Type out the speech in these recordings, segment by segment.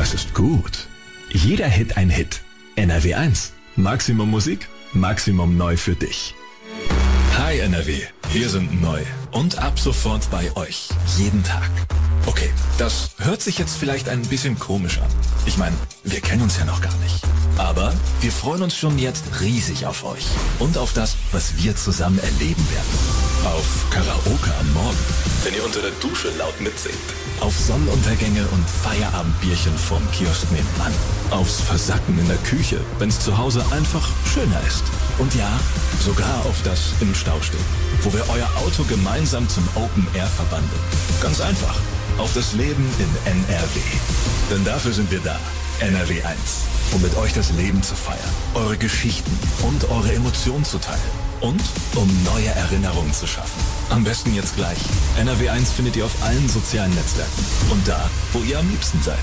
Das ist gut. Jeder Hit ein Hit. NRW1. Maximum Musik, Maximum neu für dich. Hi NRW, wir sind neu und ab sofort bei euch. Jeden Tag. Okay, das hört sich jetzt vielleicht ein bisschen komisch an. Ich meine, wir kennen uns ja noch gar nicht. Aber wir freuen uns schon jetzt riesig auf euch und auf das, was wir zusammen erleben werden. Auf Karaoke am Morgen, wenn ihr unter der Dusche laut mitsingt. Auf Sonnenuntergänge und Feierabendbierchen vorm Kiosk nebenan. Aufs Versacken in der Küche, wenn es zu Hause einfach schöner ist. Und ja, sogar auf das im Stau stehen, wo wir euer Auto gemeinsam zum Open Air verwandeln. Ganz einfach. Auf das Leben in NRW. Denn dafür sind wir da. NRW1. Um mit euch das Leben zu feiern, eure Geschichten und eure Emotionen zu teilen und um neue Erinnerungen zu schaffen. Am besten jetzt gleich. NRW1 findet ihr auf allen sozialen Netzwerken und da, wo ihr am liebsten seid.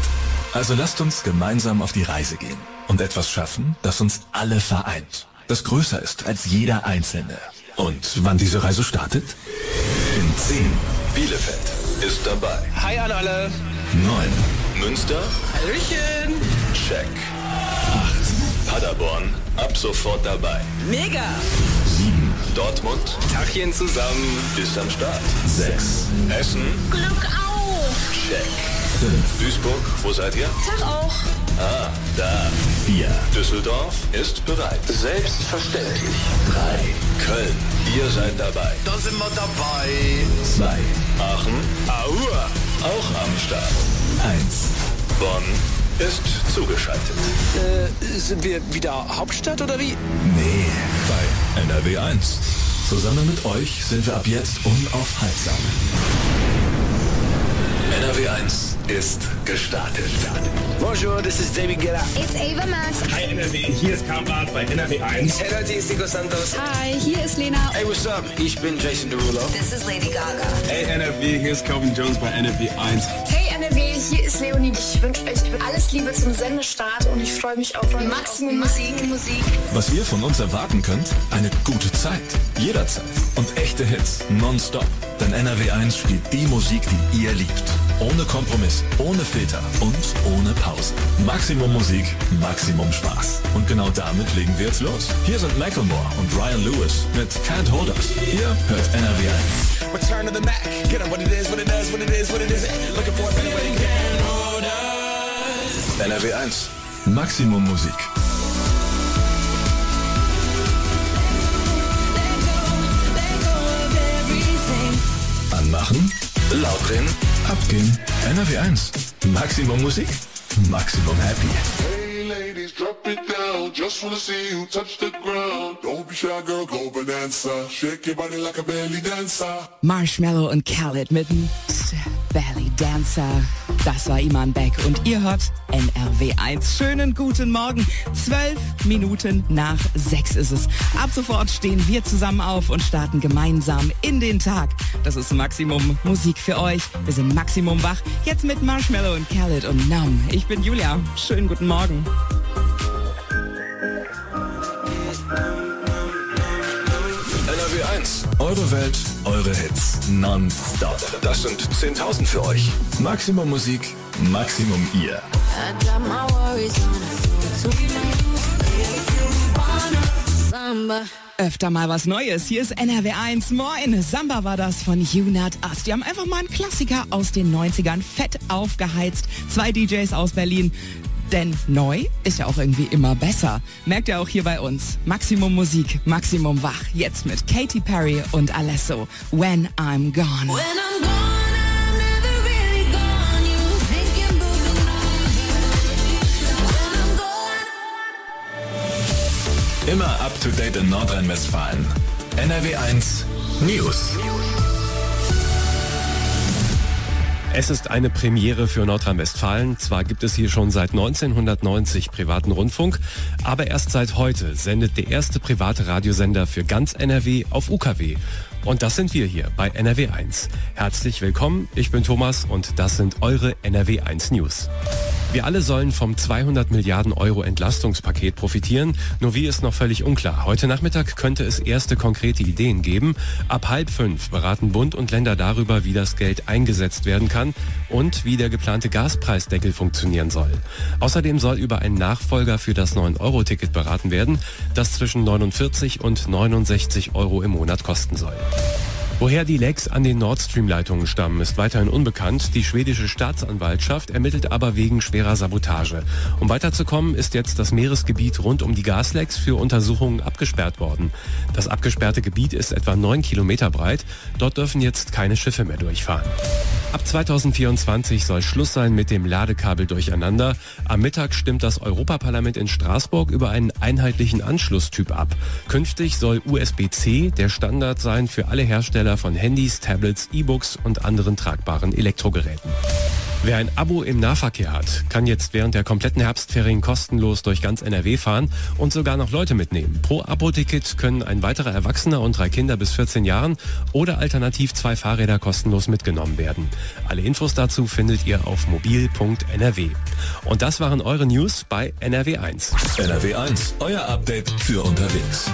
Also lasst uns gemeinsam auf die Reise gehen und etwas schaffen, das uns alle vereint, das größer ist als jeder Einzelne. Und wann diese Reise startet? In 10. Bielefeld ist dabei. Hi an alle. 9. Münster. Hallöchen. Check. 8. Paderborn. Ab sofort dabei. Mega. 7. Dortmund. Tachchen zusammen. Ist am Start. 6. Essen. Glück auf. Check. 5. Duisburg. Wo seid ihr? Tag auch. Ah, da. 4. Düsseldorf ist bereit. Selbstverständlich. 3. Köln. Ihr seid dabei. Da sind wir dabei. 2. Aachen. Aua. Auch am Start. 1. Bonn ist zugeschaltet. Sind wir wieder Hauptstadt oder wie? Nee, bei NRW 1. Zusammen mit euch sind wir ab jetzt unaufhaltsam. NRW 1 ist gestartet. Bonjour, this is David Guetta. It's Ava Max. Hi NRW, hier ist Kamrat bei NRW 1. Hello, hier ist Nico Santos. Hi, hier ist Lena. Hey, what's up? Ich bin Jason Derulo. This is Lady Gaga. Hey NRW, hier ist Calvin Jones bei NRW 1. Hey NRW, hier ist Leonie. Ich wünsche euch alles Liebe zum Sendestart und ich freue mich auf Maximum Musik. Was ihr von uns erwarten könnt, eine gute Zeit, jederzeit und echte Hits nonstop. Denn NRW 1 spielt die Musik, die ihr liebt. Ohne Kompromiss, ohne Filter und ohne Pause. Maximum Musik, Maximum Spaß. Und genau damit legen wir jetzt los. Hier sind Macklemore und Ryan Lewis mit Can't Hold Us. Ihr hört NRW 1. Return to the Mac. Get on what it is, what it does, what it is, what it isn't. Looking for a better way. Can't hold us. NRW 1. Maximum Musik. Anmachen. Laut drin, abgehen, NRW 1. Maximum Musik, Maximum Happy. Hey ladies, drop it down, just wanna see you touch the ground. Don't be shy girl, go bonanza, shake your body like a belly dancer. Marshmello und Khaled mitten, Belly Dancer. Das war Iman Beck und ihr hört NRW1. Schönen guten Morgen. 12 Minuten nach 6 ist es. Ab sofort stehen wir zusammen auf und starten gemeinsam in den Tag. Das ist Maximum Musik für euch. Wir sind Maximum wach. Jetzt mit Marshmello und Khaled und Numb. Ich bin Julia. Schönen guten Morgen. NRW1. Eure Welt, eure Hits. Non-stop. Das sind 10.000 für euch. Maximum Musik, Maximum ihr. Öfter mal was Neues. Hier ist NRW1. Moin. Samba war das von Junat Asti. Die haben einfach mal einen Klassiker aus den 90ern fett aufgeheizt. 2 DJs aus Berlin. Denn neu ist ja auch irgendwie immer besser. Merkt ihr auch hier bei uns. Maximum Musik, Maximum wach. Jetzt mit Katy Perry und Alesso. When I'm Gone. When I'm gone. Immer up to date in Nordrhein-Westfalen. NRW1 News. Es ist eine Premiere für Nordrhein-Westfalen. Zwar gibt es hier schon seit 1990 privaten Rundfunk, aber erst seit heute sendet der erste private Radiosender für ganz NRW auf UKW. Und das sind wir hier bei NRW1. Herzlich willkommen, ich bin Thomas und das sind eure NRW1 News. Wir alle sollen vom 200 Milliarden Euro Entlastungspaket profitieren, nur wie ist noch völlig unklar. Heute Nachmittag könnte es erste konkrete Ideen geben. Ab 16:30 beraten Bund und Länder darüber, wie das Geld eingesetzt werden kann und wie der geplante Gaspreisdeckel funktionieren soll. Außerdem soll über einen Nachfolger für das 9-Euro-Ticket beraten werden, das zwischen 49 und 69 Euro im Monat kosten soll. Woher die Lecks an den Nord Stream-Leitungen stammen, ist weiterhin unbekannt. Die schwedische Staatsanwaltschaft ermittelt aber wegen schwerer Sabotage. Um weiterzukommen, ist jetzt das Meeresgebiet rund um die Gaslecks für Untersuchungen abgesperrt worden. Das abgesperrte Gebiet ist etwa 9 Kilometer breit. Dort dürfen jetzt keine Schiffe mehr durchfahren. Ab 2024 soll Schluss sein mit dem Ladekabeldurcheinander. Am Mittag stimmt das Europaparlament in Straßburg über einen einheitlichen Anschlusstyp ab. Künftig soll USB-C der Standard sein für alle Hersteller von Handys, Tablets, E-Books und anderen tragbaren Elektrogeräten. Wer ein Abo im Nahverkehr hat, kann jetzt während der kompletten Herbstferien kostenlos durch ganz NRW fahren und sogar noch Leute mitnehmen. Pro Abo-Ticket können ein weiterer Erwachsener und 3 Kinder bis 14 Jahren oder alternativ 2 Fahrräder kostenlos mitgenommen werden. Alle Infos dazu findet ihr auf mobil.nrw. Und das waren eure News bei NRW1. NRW1, euer Update für unterwegs.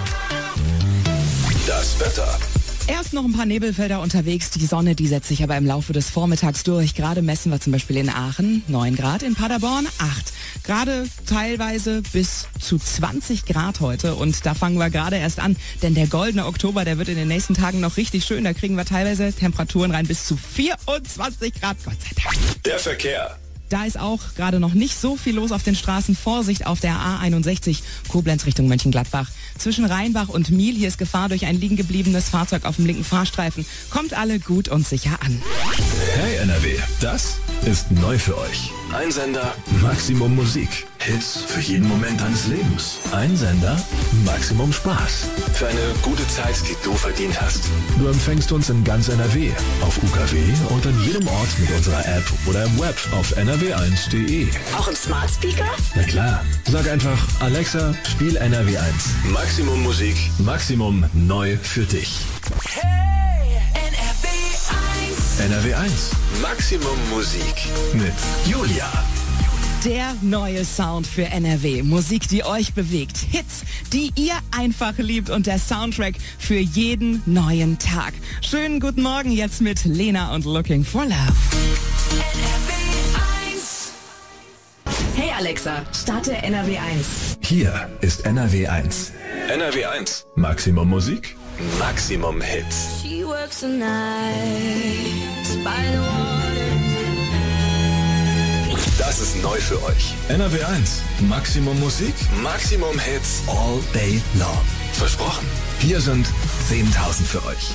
Das Wetter. Erst noch ein paar Nebelfelder unterwegs, die Sonne, die setzt sich aber im Laufe des Vormittags durch. Gerade messen wir zum Beispiel in Aachen 9 Grad, in Paderborn 8. Gerade teilweise bis zu 20 Grad heute und da fangen wir gerade erst an, denn der goldene Oktober, der wird in den nächsten Tagen noch richtig schön. Da kriegen wir teilweise Temperaturen rein bis zu 24 Grad, Gott sei Dank. Der Verkehr. Da ist auch gerade noch nicht so viel los auf den Straßen. Vorsicht auf der A61 Koblenz Richtung Mönchengladbach. Zwischen Rheinbach und Miel, hier ist Gefahr durch ein liegen gebliebenes Fahrzeug auf dem linken Fahrstreifen. Kommt alle gut und sicher an. Hey NRW, das ist neu für euch. Ein Sender, Maximum Musik. Hits für jeden Moment deines Lebens. Ein Sender, Maximum Spaß. Für eine gute Zeit, die du verdient hast. Du empfängst uns in ganz NRW, auf UKW und an jedem Ort mit unserer App oder im Web auf nrw1.de. Auch im Smart Speaker? Na klar. Sag einfach, Alexa, spiel NRW1. Maximum Musik, Maximum neu für dich. Hey, NRW1. NRW1. Maximum Musik mit Julia. Der neue Sound für NRW. Musik, die euch bewegt. Hits, die ihr einfach liebt. Und der Soundtrack für jeden neuen Tag. Schönen guten Morgen jetzt mit Lena und Looking for Love. NRW 1. Hey Alexa, starte NRW 1. Hier ist NRW 1. NRW 1. Maximum Musik. Maximum Hits. She works the night by the water. Das ist neu für euch. NRW1. Maximum Musik. Maximum Hits. All day long. Versprochen. Hier sind 10.000 für euch.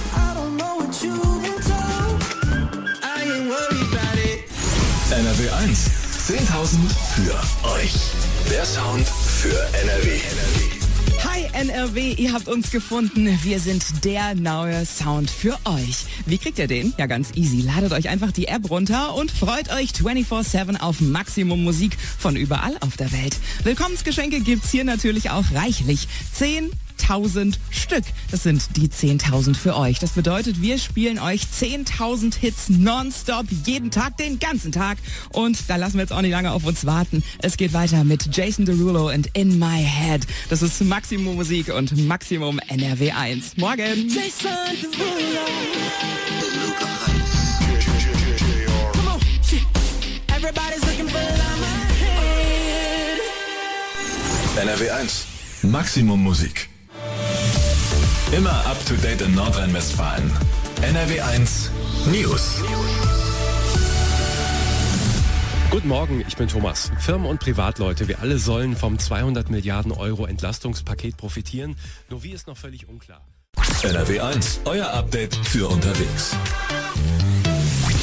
NRW1. 10.000 für euch. Der Sound für NRW. Hi NRW, ihr habt uns gefunden. Wir sind der neue Sound für euch. Wie kriegt ihr den? Ja, ganz easy. Ladet euch einfach die App runter und freut euch 24/7 auf Maximum Musik von überall auf der Welt. Willkommensgeschenke gibt's hier natürlich auch reichlich. 10.000 Stück. Das sind die 10.000 für euch. Das bedeutet, wir spielen euch 10.000 Hits nonstop, jeden Tag, den ganzen Tag. Und da lassen wir jetzt auch nicht lange auf uns warten. Es geht weiter mit Jason Derulo und In My Head. Das ist Maximum Musik und Maximum NRW 1. Morgen! Jason Derulo. NRW 1. Maximum Musik. Immer up to date in Nordrhein-Westfalen. NRW1 News. Guten Morgen, ich bin Thomas. Firmen und Privatleute, wir alle sollen vom 200 Milliarden Euro Entlastungspaket profitieren. Nur wie ist noch völlig unklar. NRW1, euer Update für unterwegs.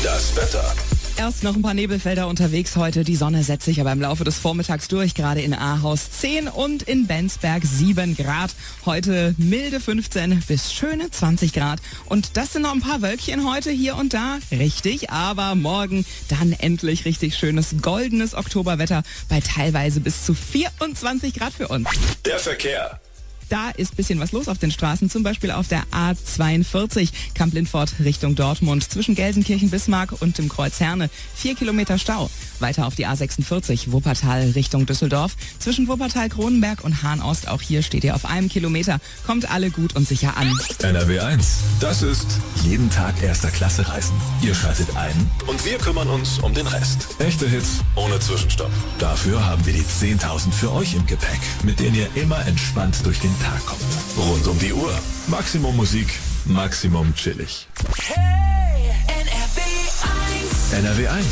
Das Wetter. Erst noch ein paar Nebelfelder unterwegs heute. Die Sonne setzt sich aber im Laufe des Vormittags durch, gerade in Ahaus 10 und in Bensberg 7 Grad. Heute milde 15 bis schöne 20 Grad. Und das sind noch ein paar Wölkchen heute hier und da. Richtig, aber morgen dann endlich richtig schönes, goldenes Oktoberwetter bei teilweise bis zu 24 Grad für uns. Der Verkehr. Da ist ein bisschen was los auf den Straßen, zum Beispiel auf der A42, Kamp-Lintfort Richtung Dortmund, zwischen Gelsenkirchen-Bismarck und dem Kreuz Herne, 4 Kilometer Stau. Weiter auf die A46, Wuppertal Richtung Düsseldorf, zwischen Wuppertal-Kronenberg und Hahn-Ost, auch hier steht ihr auf 1 Kilometer, kommt alle gut und sicher an. NRW1, das ist jeden Tag erster Klasse Reisen. Ihr schaltet ein und wir kümmern uns um den Rest. Echte Hits ohne Zwischenstopp. Dafür haben wir die 10.000 für euch im Gepäck, mit denen ihr immer entspannt durch den Tag kommt. Rund um die Uhr. Maximum Musik, Maximum chillig. Hey, NRW 1. NRW 1.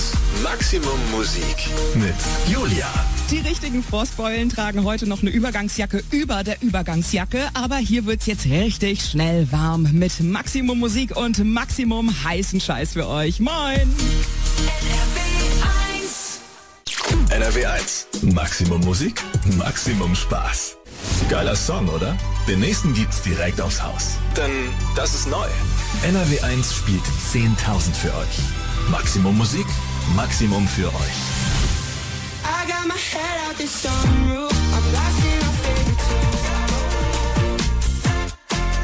Maximum Musik mit Julia. Die richtigen Frostbeulen tragen heute noch eine Übergangsjacke über der Übergangsjacke, aber hier wird's jetzt richtig schnell warm mit Maximum Musik und Maximum heißen Scheiß für euch. Moin! NRW 1. Maximum Musik, Maximum Spaß. Geiler Song, oder? Den nächsten gibt's direkt aufs Haus. Denn das ist neu. NRW 1 spielt 10.000 für euch. Maximum Musik, Maximum für euch.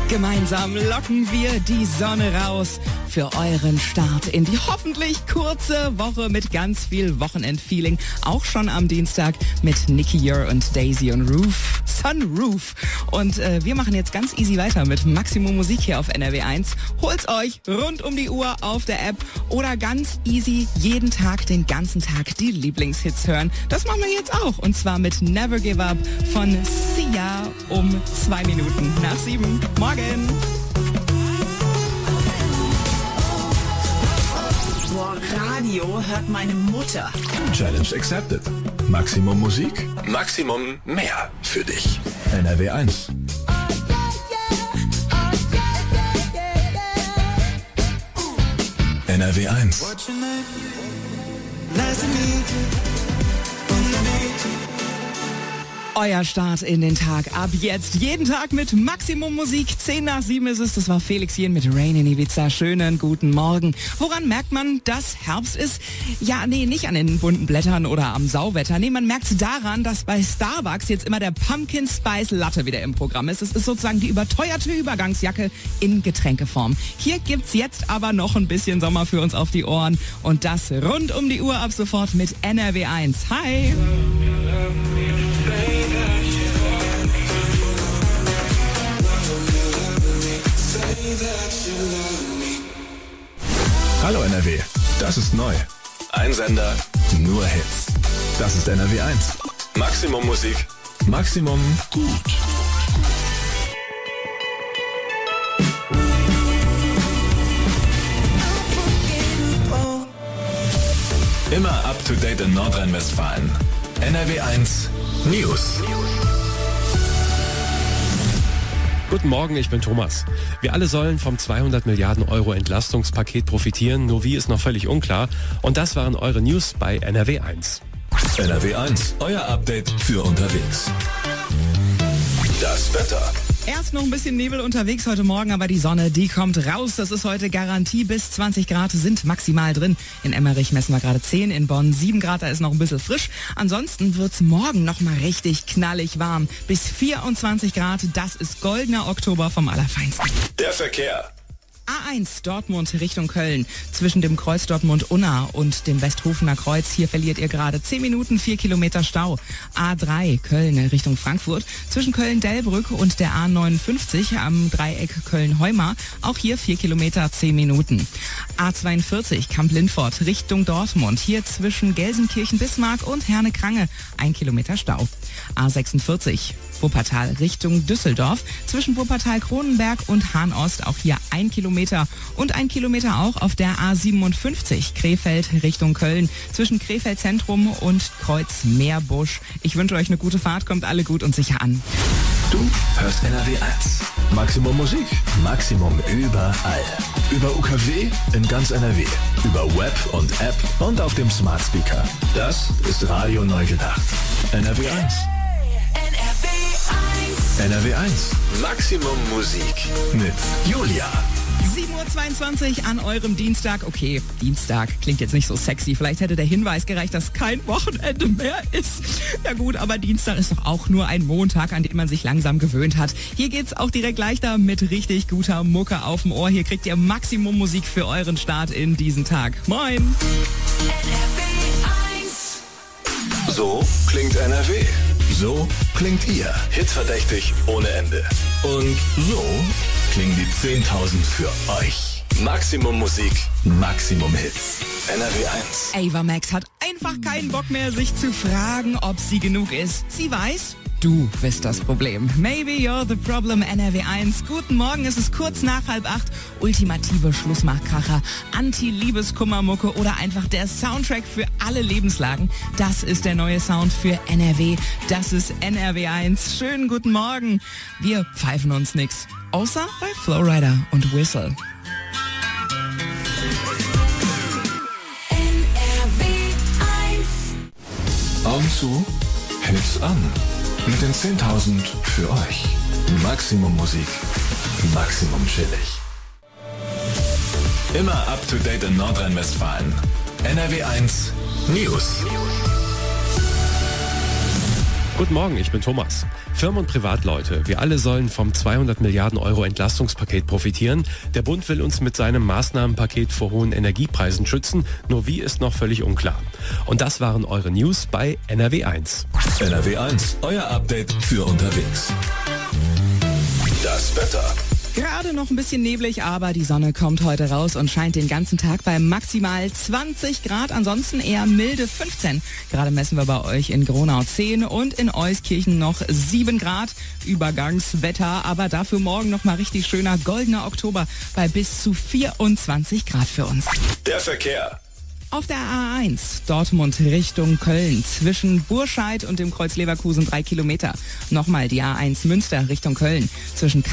Gemeinsam locken wir die Sonne raus für euren Start in die hoffentlich kurze Woche mit ganz viel Wochenendfeeling. Auch schon am Dienstag mit Nicky Year und Daisy und Sunroof. Und wir machen jetzt ganz easy weiter mit Maximum Musik hier auf NRW1. Holt's euch rund um die Uhr auf der App oder ganz easy jeden Tag, den ganzen Tag die Lieblingshits hören. Das machen wir jetzt auch und zwar mit Never Give Up von Sia um 7:02. Morgen! Boah, Radio hört meine Mutter. Challenge accepted. Maximum Musik, Maximum mehr für dich. NRW 1. NRW 1. Euer Start in den Tag. Ab jetzt jeden Tag mit Maximum Musik. 6:10 ist es. Das war Felix hier mit Rain in Ibiza. Schönen guten Morgen. Woran merkt man, dass Herbst ist? Ja, nee, nicht an den bunten Blättern oder am Sauwetter. Nee, man merkt es daran, dass bei Starbucks jetzt immer der Pumpkin Spice Latte wieder im Programm ist. Es ist sozusagen die überteuerte Übergangsjacke in Getränkeform. Hier gibt's jetzt aber noch ein bisschen Sommer für uns auf die Ohren. Und das rund um die Uhr ab sofort mit NRW1. Hi! Hallo NRW, das ist neu. Ein Sender, nur Hits. Das ist NRW 1. Maximum Musik, Maximum gut. Immer up to date in Nordrhein-Westfalen. NRW 1 News. Guten Morgen, ich bin Thomas. Wir alle sollen vom 200 Milliarden Euro Entlastungspaket profitieren, nur wie ist noch völlig unklar. Und das waren eure News bei NRW 1. NRW 1, euer Update für unterwegs. Das Wetter. Erst noch ein bisschen Nebel unterwegs heute Morgen, aber die Sonne, die kommt raus. Das ist heute Garantie. Bis 20 Grad sind maximal drin. In Emmerich messen wir gerade 10, in Bonn 7 Grad, da ist noch ein bisschen frisch. Ansonsten wird's morgen nochmal richtig knallig warm. Bis 24 Grad, das ist goldener Oktober vom Allerfeinsten. Der Verkehr. A1 Dortmund Richtung Köln. Zwischen dem Kreuz Dortmund-Unna und dem Westhofener Kreuz. Hier verliert ihr gerade 10 Minuten, 4 Kilometer Stau. A3 Köln Richtung Frankfurt. Zwischen Köln-Delbrück und der A59 am Dreieck Köln-Heuma. Auch hier 4 Kilometer, 10 Minuten. A42 Kamp-Lintfort Richtung Dortmund. Hier zwischen Gelsenkirchen-Bismarck und Herne-Krange. 1 Kilometer Stau. A46 Wuppertal Richtung Düsseldorf. Zwischen Wuppertal-Kronenberg und Hahn-Ost. Auch hier 1 Kilometer. Und 1 Kilometer auch auf der A57 Krefeld Richtung Köln zwischen Krefeld Zentrum und Kreuz Meerbusch. Ich wünsche euch eine gute Fahrt, kommt alle gut und sicher an. Du hörst NRW 1. Maximum Musik, Maximum überall. Über UKW in ganz NRW, über Web und App und auf dem Smart Speaker. Das ist Radio neu gedacht. NRW 1. NRW 1. Maximum Musik mit Julia. 7:22 Uhr an eurem Dienstag. Okay, Dienstag klingt jetzt nicht so sexy. Vielleicht hätte der Hinweis gereicht, dass kein Wochenende mehr ist. Ja gut, aber Dienstag ist doch auch nur ein Montag, an den man sich langsam gewöhnt hat. Hier geht's auch direkt leichter mit richtig guter Mucke auf dem Ohr. Hier kriegt ihr Maximum Musik für euren Start in diesen Tag. Moin! So klingt NRW. So klingt ihr. Hitverdächtig ohne Ende. Und so klingen die 10.000 für euch. Maximum Musik, Maximum Hits. NRW 1. Ava Max hat einfach keinen Bock mehr, sich zu fragen, ob sie genug ist. Sie weiß, du bist das Problem. Maybe you're the problem, NRW 1. Guten Morgen, es ist kurz nach 7:30. Ultimative Schlussmachkracher, Anti-Liebeskummermucke oder einfach der Soundtrack für alle Lebenslagen. Das ist der neue Sound für NRW. Das ist NRW 1. Schönen guten Morgen. Wir pfeifen uns nix. Außer bei Flowrider und Whistle. NRW 1. Augen zu, Hits an. Mit den 10.000 für euch. Maximum Musik, Maximum chillig. Immer up to date in Nordrhein-Westfalen. NRW 1 News. Guten Morgen, ich bin Thomas. Firmen und Privatleute, wir alle sollen vom 200 Milliarden Euro Entlastungspaket profitieren. Der Bund will uns mit seinem Maßnahmenpaket vor hohen Energiepreisen schützen. Nur wie ist noch völlig unklar. Und das waren eure News bei NRW 1. NRW 1, euer Update für unterwegs. Das Wetter. Gerade noch ein bisschen neblig, aber die Sonne kommt heute raus und scheint den ganzen Tag bei maximal 20 Grad, ansonsten eher milde 15. Gerade messen wir bei euch in Gronau 10 und in Euskirchen noch 7 Grad. Übergangswetter, aber dafür morgen nochmal richtig schöner goldener Oktober bei bis zu 24 Grad für uns. Der Verkehr. Auf der A1 Dortmund Richtung Köln zwischen Burscheid und dem Kreuz Leverkusen 3 Kilometer. Nochmal die A1 Münster Richtung Köln zwischen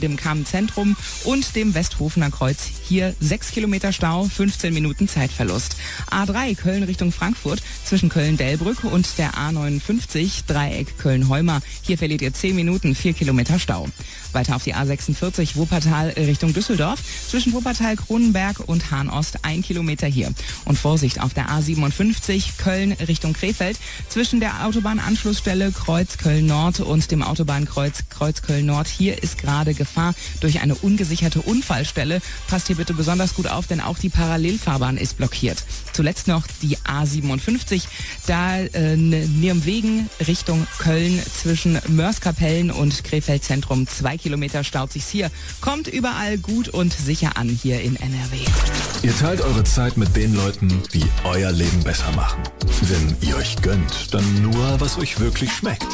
dem Kamm-Zentrum und dem Westhofener Kreuz. Hier 6 Kilometer Stau, 15 Minuten Zeitverlust. A3 Köln Richtung Frankfurt zwischen Köln-Delbrück und der A59 Dreieck Köln-Heumer. Hier verliert ihr 10 Minuten, 4 Kilometer Stau. Weiter auf die A46 Wuppertal Richtung Düsseldorf zwischen Wuppertal-Kronenberg und Hahn-Ost 1 Kilometer hier. Und Vorsicht auf der A57 Köln Richtung Krefeld zwischen der Autobahnanschlussstelle Kreuz Köln-Nord und dem Autobahnkreuz Kreuz Köln-Nord. Hier ist gerade Gefahr durch eine ungesicherte Unfallstelle. Passt hier bitte besonders gut auf, denn auch die Parallelfahrbahn ist blockiert. Zuletzt noch die A57, da Nirmwegen Richtung Köln zwischen Mörskapellen und Krefeld Zentrum. 2 Kilometer staut sich's hier. Kommt überall gut und sicher an hier in NRW. Ihr teilt eure Zeit mit den Leuten, die euer Leben besser machen. Wenn ihr euch gönnt, dann nur, was euch wirklich schmeckt.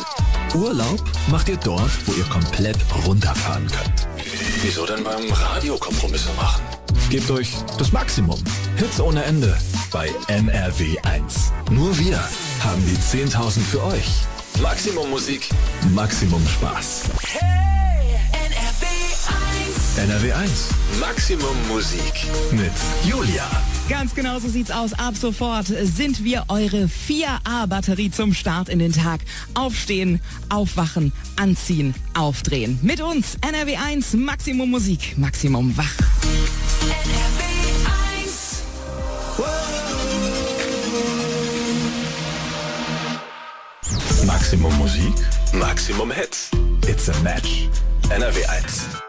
Urlaub macht ihr dort, wo ihr komplett runterfahren könnt. Wieso denn beim Radio Kompromisse machen? Gebt euch das Maximum. Hits ohne Ende bei NRW 1. Nur wir haben die 10.000 für euch. Maximum Musik, Maximum Spaß. Hey, NRW 1. NRW 1. Maximum Musik mit Julia. Ganz genau so sieht's aus. Ab sofort sind wir eure 4A-Batterie zum Start in den Tag. Aufstehen, aufwachen, anziehen, aufdrehen. Mit uns NRW 1, Maximum Musik, Maximum Wach. NRW 1. Wow. Maximum Musik, Maximum Hits. It's a match. NRW 1.